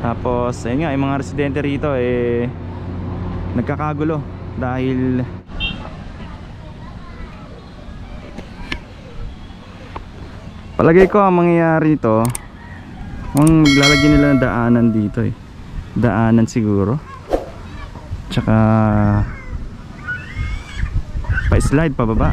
Tapos ayun nga, yung mga residente rito eh nagkakagulo dahil palagay ko ang mangyayari ito, ang maglalagyan nila ng daanan dito eh, daanan siguro, tsaka pa-slide pababa.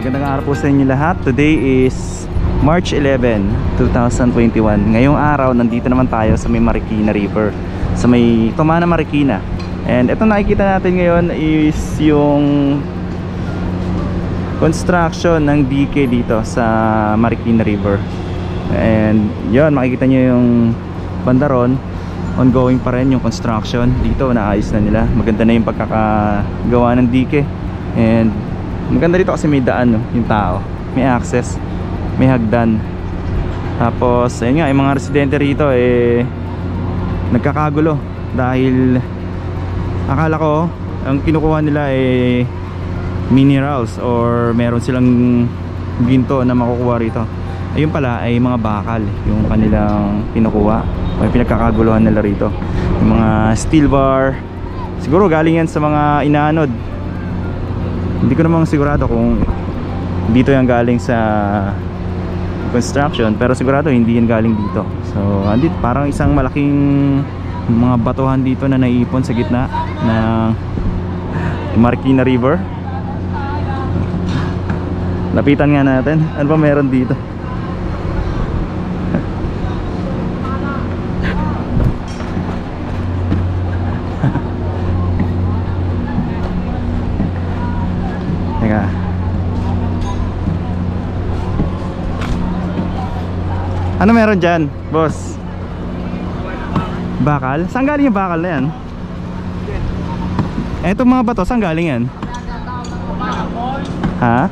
Magandang araw po sa inyo lahat. Today is March 11, 2021. Ngayong araw, nandito naman tayo sa may Marikina River, sa may Tumana Marikina. And ito nakikita natin ngayon is yung construction ng dike dito sa Marikina River. And yun, makikita nyo yung bandaron, ongoing pa rin yung construction. Dito naayos na nila, maganda na yung pagkakagawa ng dike. And maganda dito kasi may daan, no? Yung tao, may access, may hagdan. Tapos ayun nga, yung mga residente rito eh nagkakagulo dahil akala ko ang kinukuha nila eh minerals or meron silang ginto na makukuha rito. Ayun pala ay mga bakal yung kanilang kinukuha o yung pinagkakaguluhan nila rito. Yung mga steel bar, siguro galing yan sa mga inaanod. Hindi ko namang sigurado kung dito yung galing sa construction, pero sigurado hindi yan galing dito. So andito parang isang malaking mga batuhan dito na naiipon sa gitna ng Marikina River. Lapitan nga natin, ano ba meron dito? Ano meron dyan, boss? Bakal? Saan galing yung bakal na yan? Etong mga bato, saan galing yan? Ha?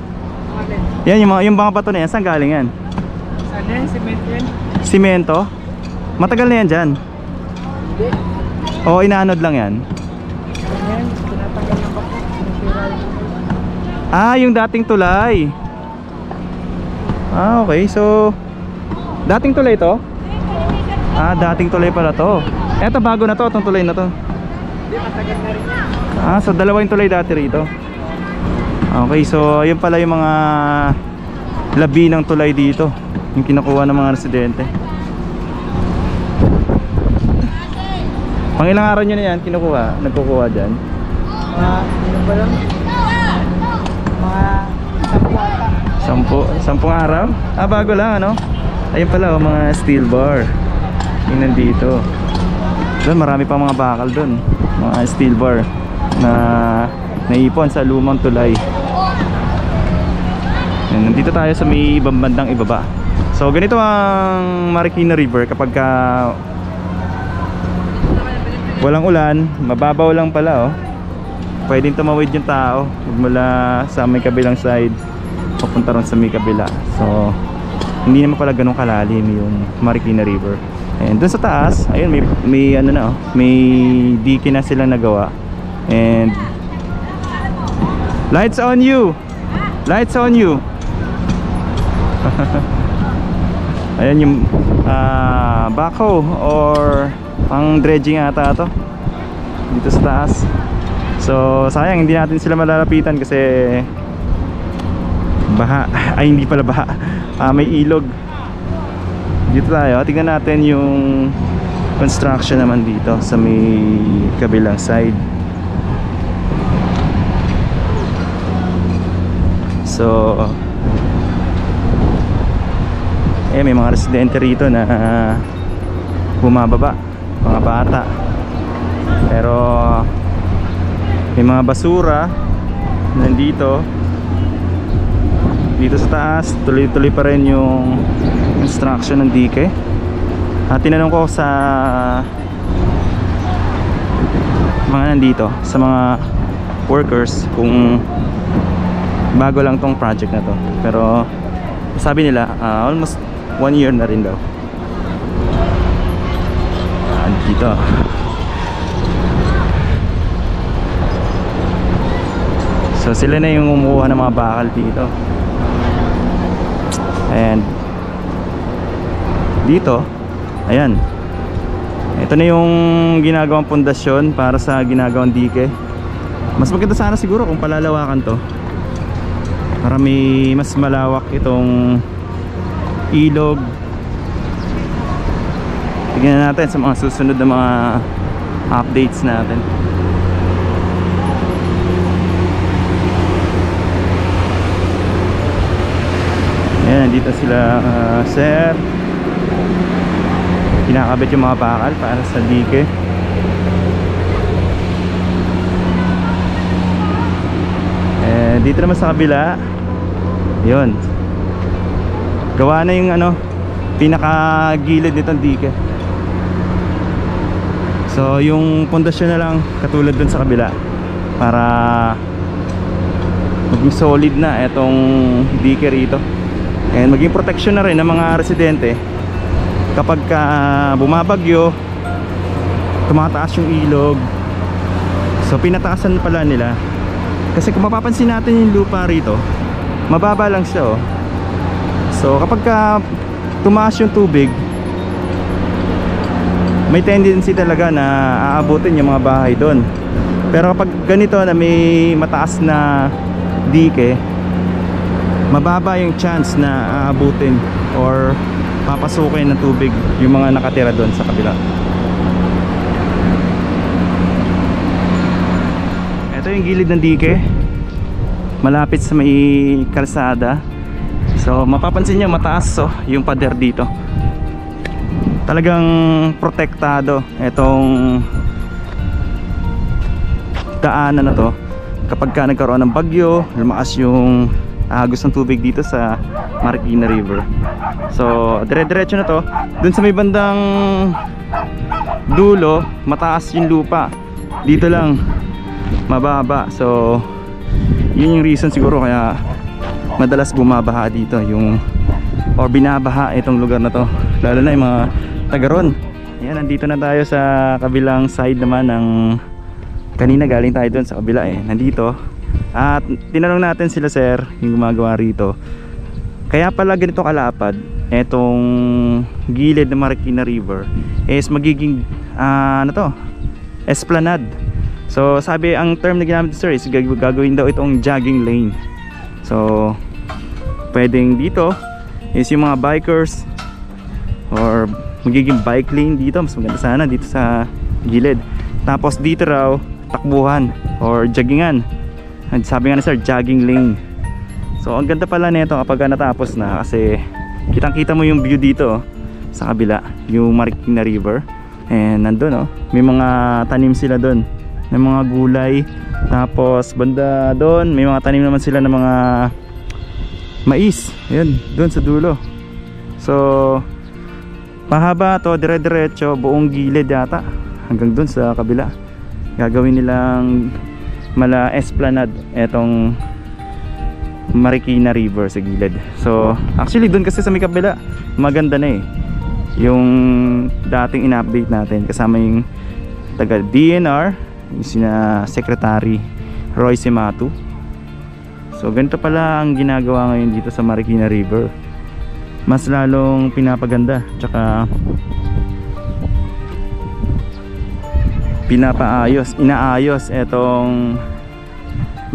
Yan, yung mga bato na yan, saan galing yan? Simento? Matagal na yan dyan? O inaanod lang yan? Ah, yung dating tulay. Ah, okay, so dating tulay to? Ah, dating tulay pala to. Eto bago na to, itong tulay na to. Ah, so dalawang tulay dati rito. Okay, so yun pala yung mga labi ng tulay dito. yung kinukuha ng mga residente. Pang ilang araw nyo na yan kinukuha, nagkukuha dyan? Ano ba lang? Mga 10 araw? Ah, bago lang ano? Ayun pala oh, mga steel bar yung nandito doon, marami pa mga bakal doon, mga steel bar na naipon sa lumang tulay. Yan, nandito tayo sa may ibang bandang ibaba. So ganito ang Marikina River kapag ka walang ulan, mababaw lang pala oh. Pwedeng tumawid yung tao mula sa may kabilang side papunta ron sa may kabila. So hindi naman pala ganun kalalim yung Marikina River. And dun sa taas, ayun may ano na oh, may dike na silang nagawa. And lights on you. Lights on you. Ayan yung backhoe or pang dredging ata to dito sa taas. So sayang hindi natin sila malalapitan kasi baha. Ay hindi pala baha, may ilog. Dito tayo, tingnan natin yung construction naman dito sa may kabilang side. So eh may mga residente rito na bumababa, mga bata. Pero may mga basura nandito. Dito sa taas, tuloy-tuloy pa rin yung construction ng dike. At tinanong ko sa mga nandito, sa mga workers kung bago lang tong project na to. Pero sabi nila almost 1 year na rin daw. Dito so sila na yung umuha ng mga bakal dito. And dito, ayan, ito na yung ginagawang pundasyon para sa ginagawang dike. Mas maganda sana siguro kung palalawakan to para may mas malawak itong ilog. Tignan natin sa mga susunod na mga updates natin. Ayan, dito sila sir, kinakabit yung mga bakal para sa dike. Eh, dito naman sa kabila, yun, gawa na yung ano, pinakagilid nitong dike. So yung pundasyon na lang katulad dun sa kabila para maging solid na itong dike rito. And maging protection na rin ng mga residente kapag bumabagyo, tumataas yung ilog. So pinataasan pala nila kasi kung mapapansin natin yung lupa rito, mababa lang siya oh. So kapag tumaas yung tubig, may tendency talaga na aabutin yung mga bahay doon. Pero kapag ganito na may mataas na dike, mababa yung chance na aabutin or papasukin ng tubig yung mga nakatira doon sa kabila. Ito yung gilid ng dike, malapit sa may kalsada. So mapapansin nyo mataas oh, yung pader dito. Talagang protektado itong daanan na to kapag ka nagkaroon ng bagyo, lumakas yung agos ng tubig dito sa Marikina River. So dire-diretso na to. Dun sa may bandang dulo, mataas yung lupa. Dito lang mababa. So yun yung reason siguro kaya madalas bumabaha dito yung or binabaha itong lugar na to, lalo na yung mga tagaron. Ayan, nandito na tayo sa kabilang side naman ng kanina galing tayo dun sa kabila eh. Nandito at tinanong natin sila sir yung gumagawa rito, kaya pala ganito kalapad etong gilid ng Marikina River is magiging ano to, esplanade. So sabi ang term na ginamit sir is gagawin daw itong jogging lane. So pwedeng dito is yung mga bikers or magiging bike lane dito. Mas maganda sana dito sa gilid. Tapos dito raw takbuhan or joggingan. And sabi nga ni sir, jogging lane. So ang ganda pala nito kapag natapos na, kasi kitang kita mo yung view dito sa kabila, yung Marikina River. And nandun, oh, may mga tanim sila dun, may mga gulay. Tapos banda doon may mga tanim naman sila ng mga mais. Ayun, doon sa dulo. So mahaba to, dire-diretso buong gilid yata hanggang doon sa kabila. Gagawin nilang mala esplanade etong Marikina River sa gilid. So actually doon kasi sa may kabila maganda na eh. Yung dating in-update natin kasama yung taga DNR, sina Secretary Roy Simatu. So ganito pala ang ginagawa ngayon dito sa Marikina River. Mas lalong pinapaganda, tsaka pinapaayos, inaayos etong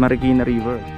Marikina River.